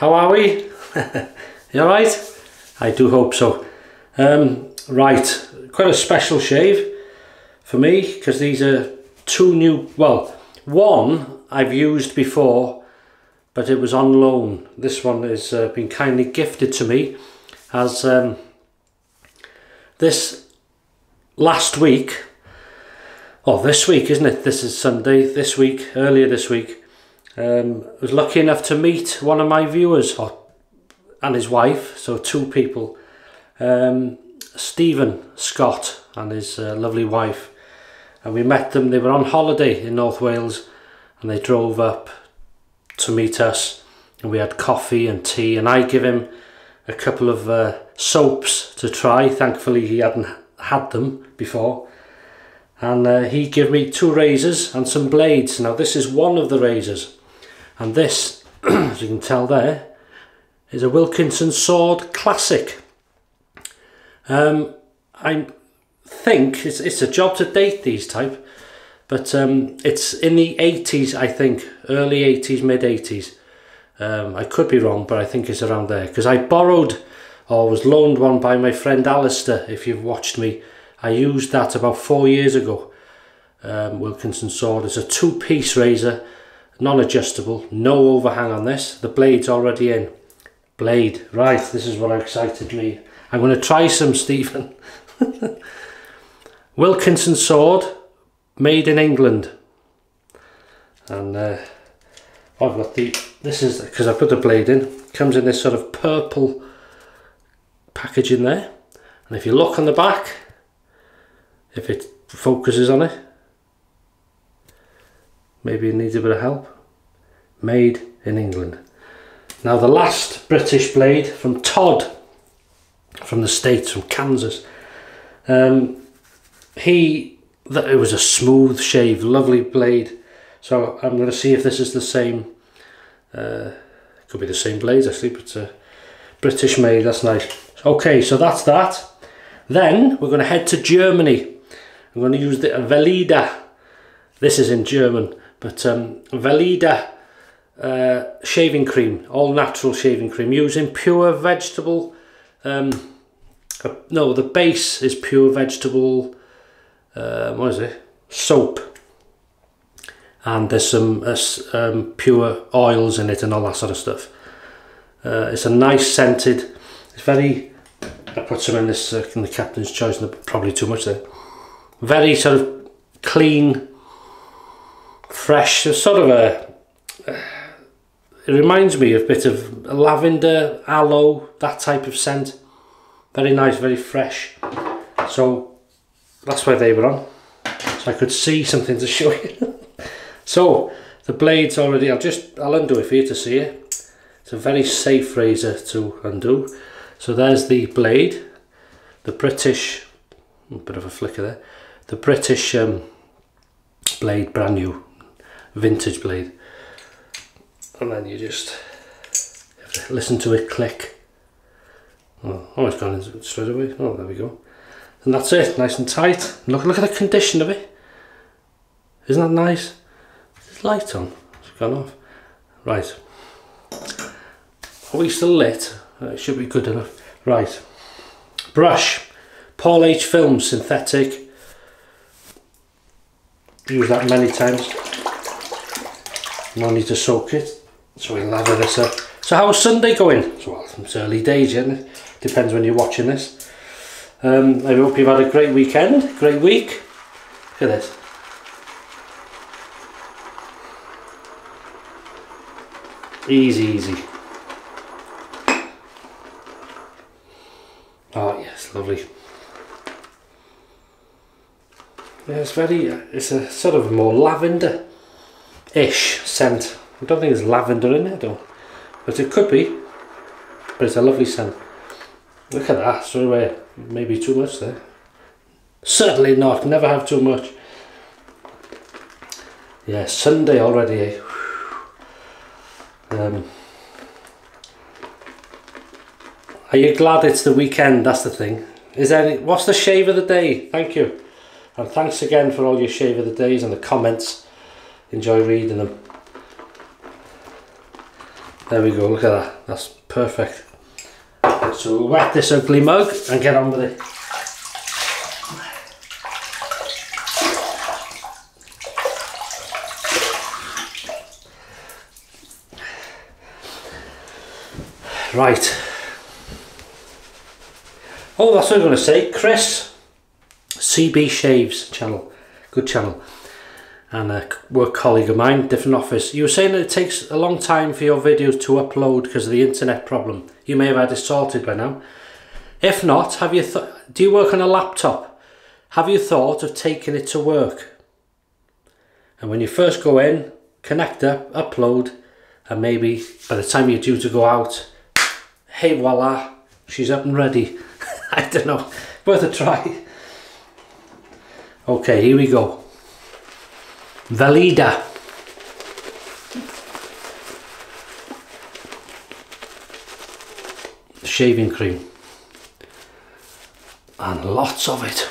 How are we? You alright? I do hope so. Right, quite a special shave for me, because these are two new, well, one I've used before, but it was on loan. This one has been kindly gifted to me as this last week, or this week, isn't it? This is Sunday, this week, earlier this week. I was lucky enough to meet one of my viewers, and his wife, so two people. Stephen Scott and his lovely wife, and we met them. They were on holiday in North Wales and they drove up to meet us, and we had coffee and tea, and I give him a couple of soaps to try. Thankfully he hadn't had them before, and he gave me two razors and some blades. Now this is one of the razors, and this, as you can tell there, is a Wilkinson Sword Classic. I think it's a job to date these type, but it's in the 80s, I think, early 80s, mid 80s. I could be wrong, but I think it's around there, because I borrowed or was loaned one by my friend Alistair. If you've watched me, I used that about 4 years ago. Wilkinson Sword. It's a two-piece razor, non-adjustable, no overhang on this. The blade's already in. Blade, right, this is what excited me. I'm going to try some, Stephen. Wilkinson Sword, made in England. And I've got the, this is, because I put the blade in, comes in this sort of purple packaging there. And if you look on the back, if it focuses on it, maybe it needs a bit of help. Made in England. Now the last British blade from Todd, from the States, from Kansas. It was a smooth shave, lovely blade. So I'm going to see if this is the same. Could be the same blade actually, but it's a British made. That's nice. Okay, so that's that. Then we're going to head to Germany. I'm going to use the Weleda. This is in German, but Weleda shaving cream, all natural shaving cream, using pure vegetable. No, the base is pure vegetable, what is it, soap, and there's some pure oils in it and all that sort of stuff. It's a nice scented, it's very, I put some in this in the Captain's Choice, and probably too much there. Very sort of clean, fresh, sort of a it reminds me of a bit of lavender, aloe, that type of scent. Very nice, very fresh. So that's where they were on. So I could see something to show you. So the blade's already, I'll undo it for you to see it. It's a very safe razor to undo. So there's the blade, the British, a bit of a flicker there. The British blade, brand new, vintage blade. And then you just listen to it click. Oh, it's gone in straight away. Oh, there we go. And that's it, nice and tight. Look at the condition of it. Isn't that nice? There's light on. It's gone off. Right. Are we still lit? It should be good enough. Right. Brush. Paul H Films synthetic. Used that many times. No need to soak it, so we'll lather this up. So how's Sunday going? So, well, it's early days yet, isn't it? Depends when you're watching this. I hope you've had a great weekend, great week. Look at this. Easy, easy. Oh yes, lovely. Yeah, it's very, it's a sort of more lavender ish scent. I don't think there's lavender in it though, but it could be, but it's a lovely scent. Look at that, straight away. Maybe too much there. Certainly not, never have too much. Yeah, Sunday already, eh? Are you glad it's the weekend? That's the thing. Is there any, what's the shave of the day? Thank you, and thanks again for all your shave of the days and the comments. Enjoy reading them. There we go, look at that, that's perfect. So we'll whack this ugly mug and get on with it. Right. Oh, that's what I'm going to say. Chris, CB Shaves channel, good channel, and a work colleague of mine, different office. You were saying that it takes a long time for your videos to upload because of the internet problem. You may have had it sorted by now. If not, have you do you work on a laptop? Have you thought of taking it to work? And when you first go in, connect up, upload, and maybe by the time you're due to go out, hey voila, she's up and ready. I don't know, worth a try. Okay, here we go. Weleda. Shaving cream. And lots of it.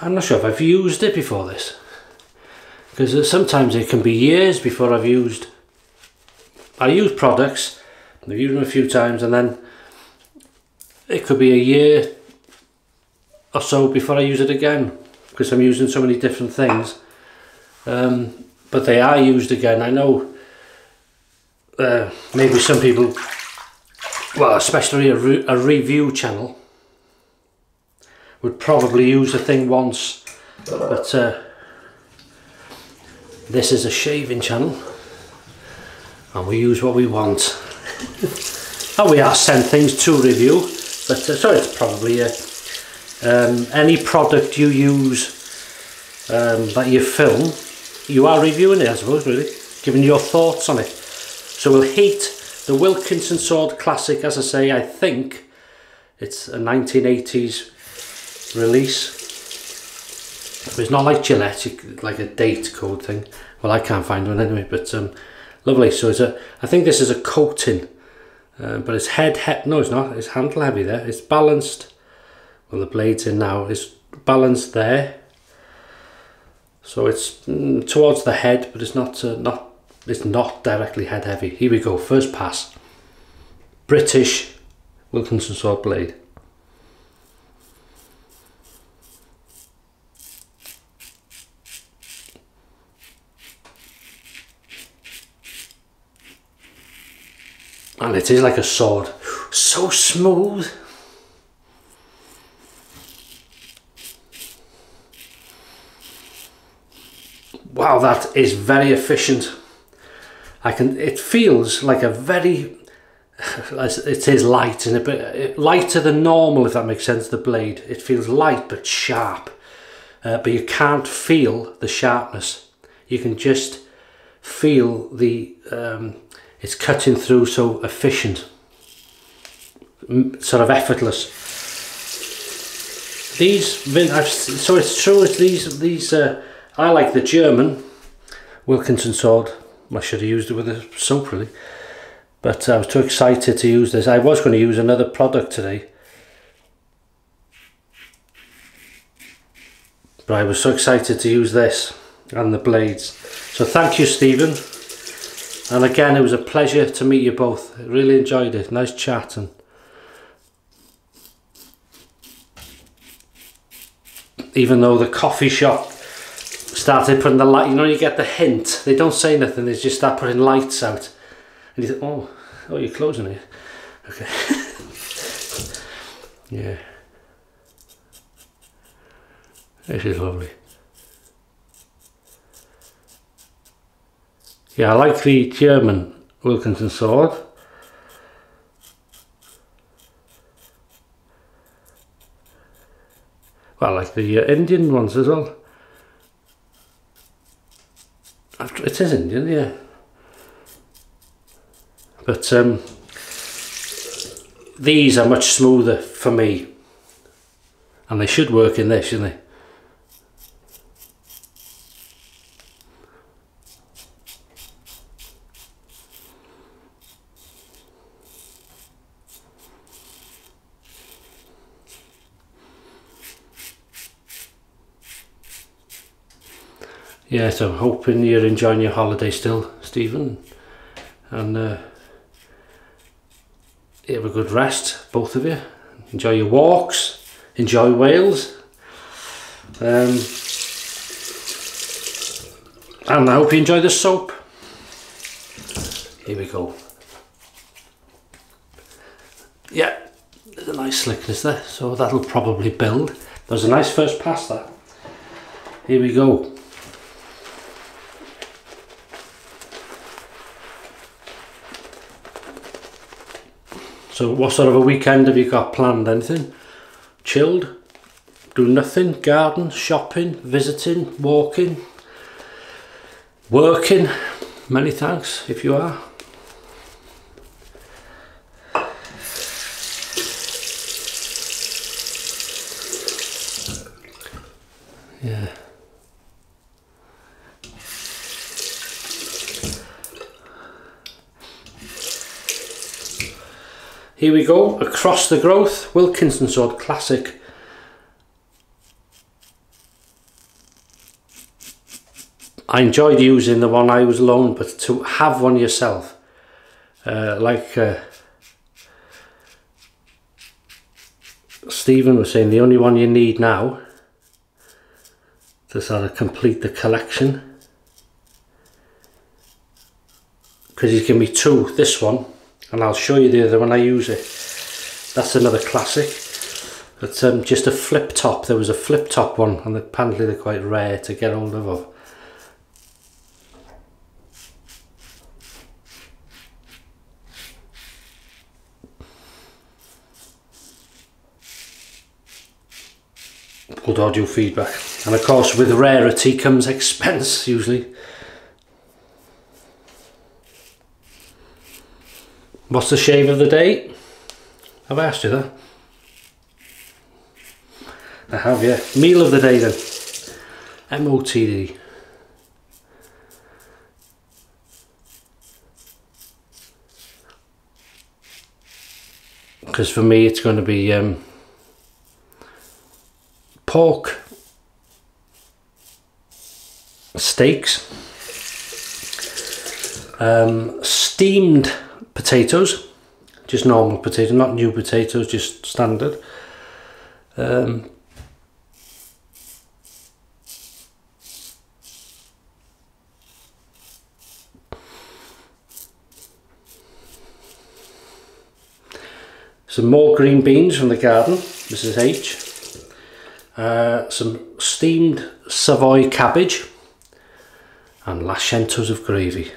I'm not sure if I've used it before this, because sometimes it can be years before I've used. I use products, I've used them a few times, and then it could be a year or so before I use it again, because I'm using so many different things. But they are used again. I know maybe some people, well, especially a review channel, would probably use the thing once, but this is a shaving channel and we use what we want. And we are sent things to review, but so it's probably any product you use that you film, you are reviewing it, I suppose, really giving your thoughts on it. So we'll heat the Wilkinson Sword Classic. As I say, I think it's a 1980s release. It's not like Gillette, like a date code thing. Well, I can't find one anyway, but lovely. So it's a, I think this is a coating, but it's no, it's not, it's handle heavy there. It's balanced, well, the blade's in now, it's balanced there, so it's towards the head, but it's not it's not directly head heavy. Here we go, first pass. British Wilkinson Sword blade. And it is like a sword, so smooth. Wow, that is very efficient. I can, it feels like a very, it is light, and a bit lighter than normal, if that makes sense, the blade. It feels light but sharp, but you can't feel the sharpness. You can just feel the it's cutting through, so efficient, sort of effortless. So it's true. It's these. I like the German Wilkinson sword. I should have used it with a soap really, but I was too excited to use this. I was going to use another product today, but I was so excited to use this and the blades. So thank you, Stephen. And again, it was a pleasure to meet you both. I really enjoyed it. Nice chatting. Even though the coffee shop started putting the light, you know, you get the hint. They don't say nothing. They just start putting lights out. And you think, oh, you're closing it. Okay. Yeah. This is lovely. Yeah, I like the German Wilkinson sword. Well, I like the Indian ones as well. It is Indian, yeah. But these are much smoother for me. And they should work in this, shouldn't they? yeah, so hoping you're enjoying your holiday still, Stephen, and you have a good rest, both of you. Enjoy your walks, enjoy Wales, and I hope you enjoy the soap. Here we go. Yeah, there's a nice slickness there, so that'll probably build. That was a nice first pass there. Here we go. So what sort of a weekend have you got planned? Anything? Chilled? Do nothing? Garden? Shopping? Visiting? Walking? Working? Many thanks if you are. Yeah. Here we go, across the growth, Wilkinson Sword Classic. I enjoyed using the one I was loaned, but to have one yourself, Stephen was saying, the only one you need now to sort of complete the collection, because he's given me two, this one, and I'll show you the other when I use it. That's another classic. It's just a flip top. There was a flip top one, and apparently they're quite rare to get hold of. Good audio feedback, and of course with rarity comes expense usually. What's the shave of the day? Have I asked you that? I have, yeah. Meal of the day then. MOTD. Because for me it's going to be pork steaks, steamed potatoes, just normal potatoes, not new potatoes, just standard, some more green beans from the garden, Mrs. H. Some steamed Savoy cabbage and lascientos of gravy.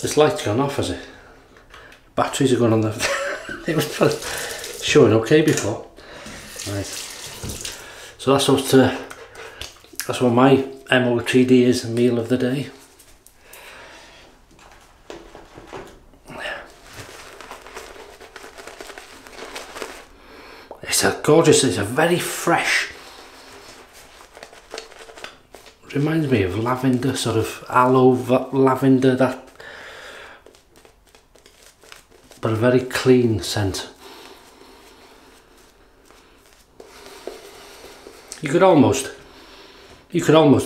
This light's gone off, has it? Batteries are going on the... It was showing okay before. Right. So that's what my MOTD is, meal of the day. Gorgeous, it's a very fresh, reminds me of lavender, sort of aloe lavender, that, but a very clean scent. You could almost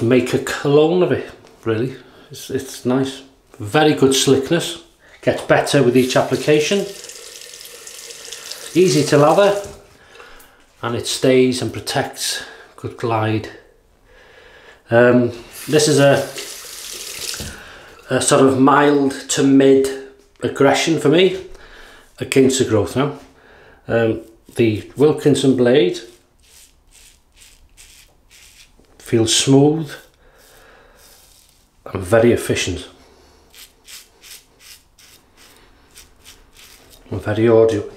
make a cologne of it, really. It's nice, very good slickness, gets better with each application, easy to lather. And it stays and protects, good glide. This is a sort of mild to mid aggression for me against the growth now. The Wilkinson blade feels smooth and very efficient and very audible.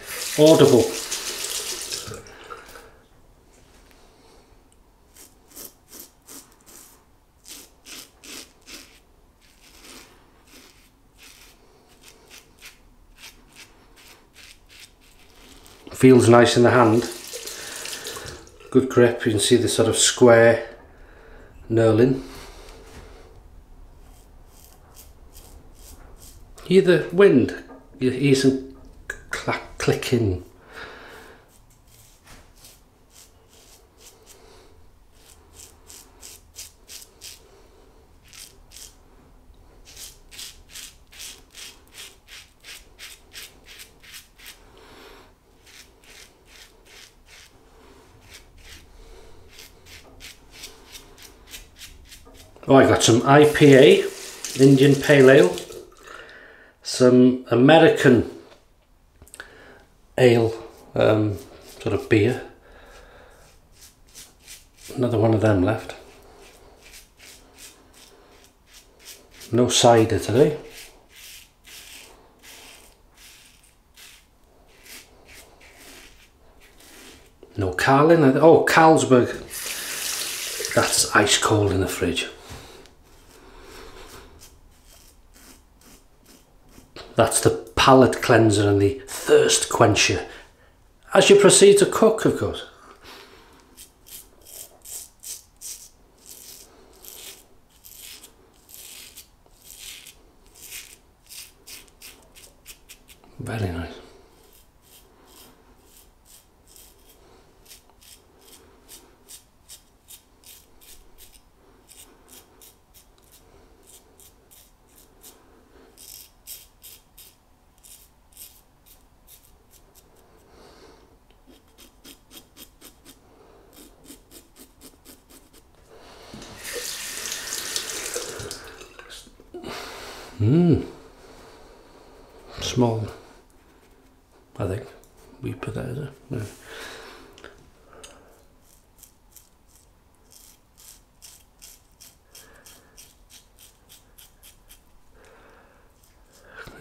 Feels nice in the hand, good grip, you can see the sort of square knurling. Hear the wind, you hear some clicking. Oh, I got some IPA, Indian Pale Ale, some American ale, sort of beer, another one of them left. No cider today. No Carlin. Oh, Carlsberg. That's ice cold in the fridge. That's the palate cleanser and the thirst quencher. As you proceed to cook, of course. Very nice. Mmm. Small. I think we put that as a... No.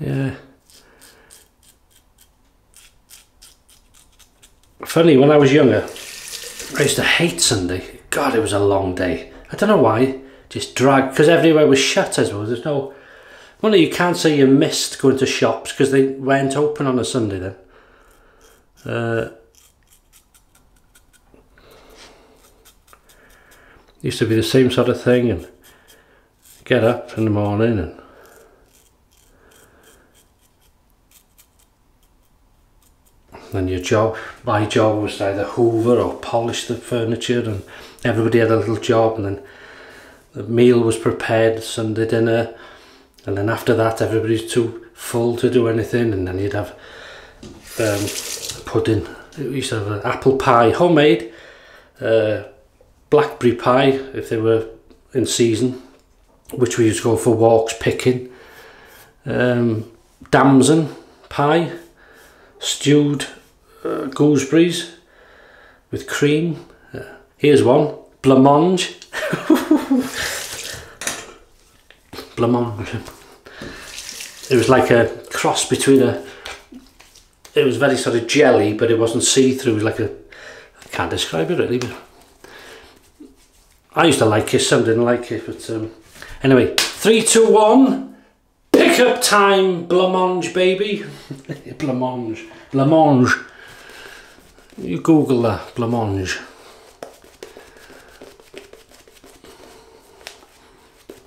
Yeah. Funny, when I was younger, I used to hate Sunday. God, it was a long day. I don't know why. Just dragged, because everywhere was shut, I suppose. There's no... Well, you can't say you missed going to shops because they weren't open on a Sunday then. Used to be the same sort of thing, and get up in the morning and then your job. My job was to either hoover or polish the furniture, and everybody had a little job, and then the meal was prepared, Sunday dinner. And then after that, everybody's too full to do anything, and then you'd have pudding. We used to have an apple pie, homemade, blackberry pie if they were in season, which we used to go for walks picking, damson pie, stewed gooseberries with cream. Here's one, blancmange. Blancmange. It was like a cross between a, it was very sort of jelly, but it wasn't see-through. It was like a, I can't describe it really, but I used to like it, some didn't like it, but anyway, 3, 2, 1, pick up time, blancmange baby. Blancmange, blancmange, you Google that, blancmange.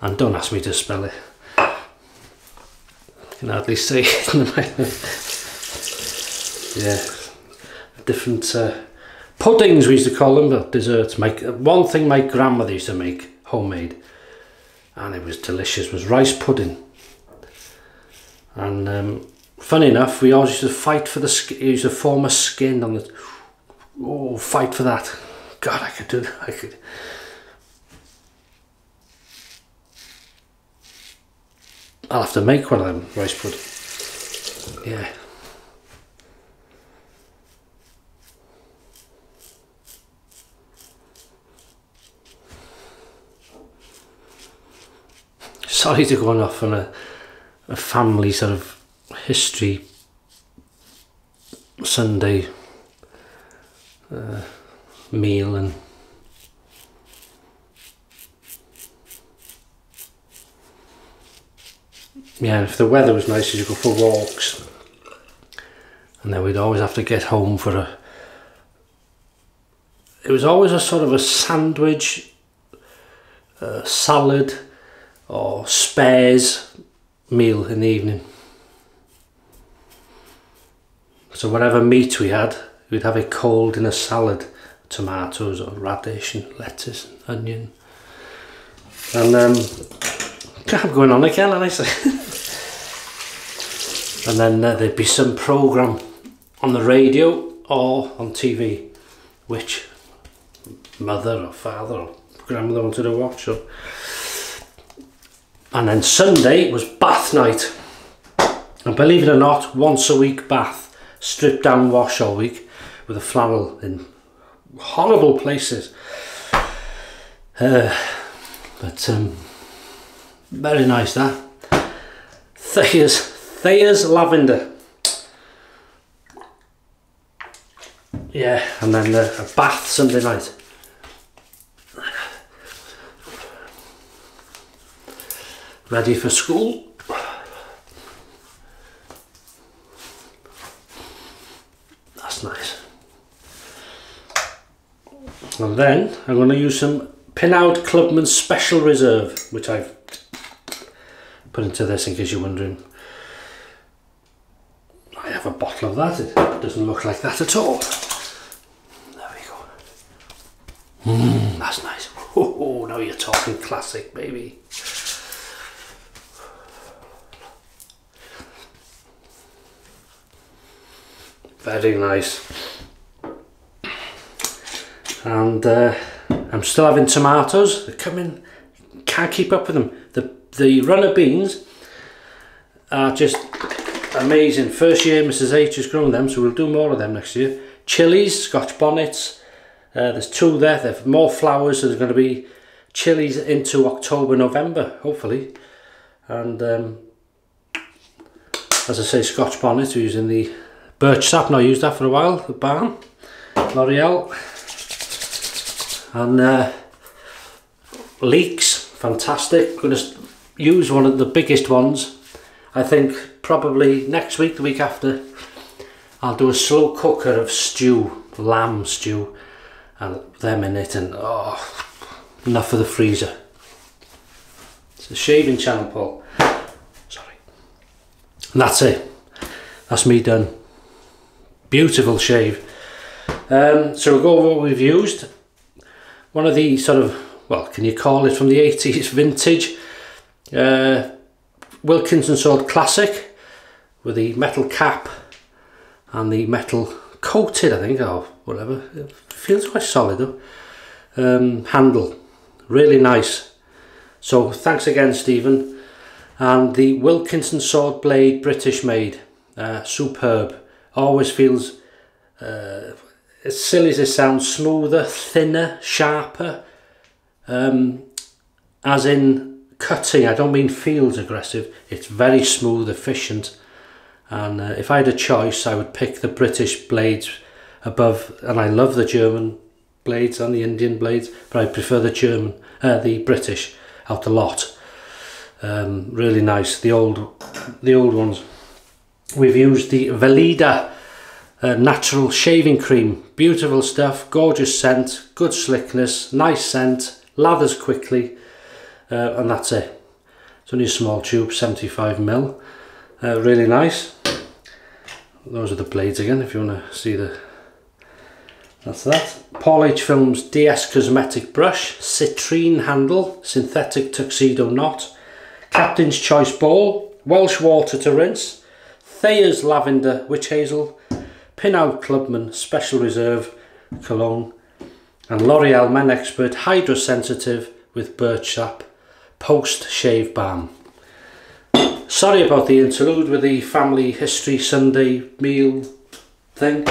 And don't ask me to spell it. Can hardly say it in my mouth. Yeah, different puddings we used to call them, but desserts. One thing my grandmother used to make, homemade, and it was delicious, was rice pudding. And funny enough, we always used to fight for the skin, used to form a skin on the, oh, fight for that. God, I could do that, I could. I'll have to make one of them rice pudding. Yeah. Sorry to go off on a family sort of history Sunday meal and. Yeah, if the weather was nice, you'd go for walks, and then we'd always have to get home for a... It was always a sort of a sandwich, salad, or spares meal in the evening. So whatever meat we had, we'd have it cold in a salad, tomatoes or radish and lettuce and onion. And I'm going on again, aren't I? And then there'd be some programme on the radio or on TV, which mother or father or grandmother wanted to watch. Or And then Sunday was bath night. And believe it or not, once a week bath, stripped down wash all week with a flannel in horrible places. Very nice that. Thayer's lavender. Yeah, and then a bath Sunday night. Ready for school. That's nice. And then I'm going to use some Pinaud Clubman Special Reserve, which I've put into this in case you're wondering. I have a bottle of that. It doesn't look like that at all. There we go. That's nice. Oh, now you're talking classic, baby. Very nice. And I'm still having tomatoes. They're coming, can't keep up with them. The runner beans are just amazing. First year Mrs H has grown them, so we'll do more of them next year. Chilies, Scotch bonnets, there's two there. There's more flowers, so there's going to be chilies into October, November hopefully. And as I say, Scotch bonnets, we're using the birch sap, and I used that for a while, the balm, L'Oreal. And leeks, fantastic. Going to use one of the biggest ones. I think probably next week, the week after, I'll do a slow cooker of stew, lamb stew, and them in it. And oh, enough for the freezer. It's a shaving channel, Paul. Sorry. And that's it. That's me done. Beautiful shave. So we'll go over what we've used. One of the sort of, well, can you call it from the 80s vintage Wilkinson Sword Classic with the metal cap and the metal coated, I think, or whatever. It feels quite solid though. Handle, really nice. So thanks again, Stephen. And the Wilkinson Sword Blade, British made, superb. Always feels, as silly as it sounds, smoother, thinner, sharper, as in cutting. I don't mean feels aggressive, it's very smooth, efficient. And if I had a choice, I would pick the British blades above, and I love the German blades and the Indian blades, but I prefer the German, the British out a lot. Really nice, the old ones. We've used the Weleda natural shaving cream. Beautiful stuff, gorgeous scent, good slickness, nice scent, lathers quickly, and that's it. It's only a small tube, 75 ml. Really nice. Those are the blades again, if you want to see the... That's that. Paul H Films DS Cosmetic Brush, citrine handle, synthetic tuxedo knot, Captain's Choice bowl, Welsh water to rinse, Thayer's Lavender Witch Hazel, Pinaud Clubman Special Reserve Cologne, and L'Oreal Men Expert Hydro Sensitive with Birch Sap Post Shave Balm. Sorry about the interlude with the family history Sunday meal thing.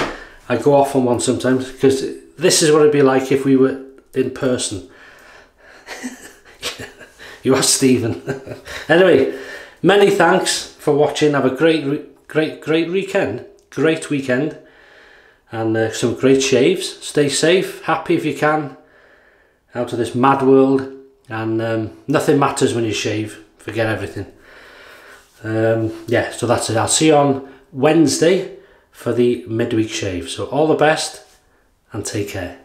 I go off on one sometimes because this is what it'd be like if we were in person. You are Stephen. Anyway, many thanks for watching. Have a great weekend, and some great shaves. Stay safe, happy if you can, out of this mad world. And nothing matters when you shave, forget everything. Yeah, so that's it. I'll see you on Wednesday for the midweek shave. So all the best and take care.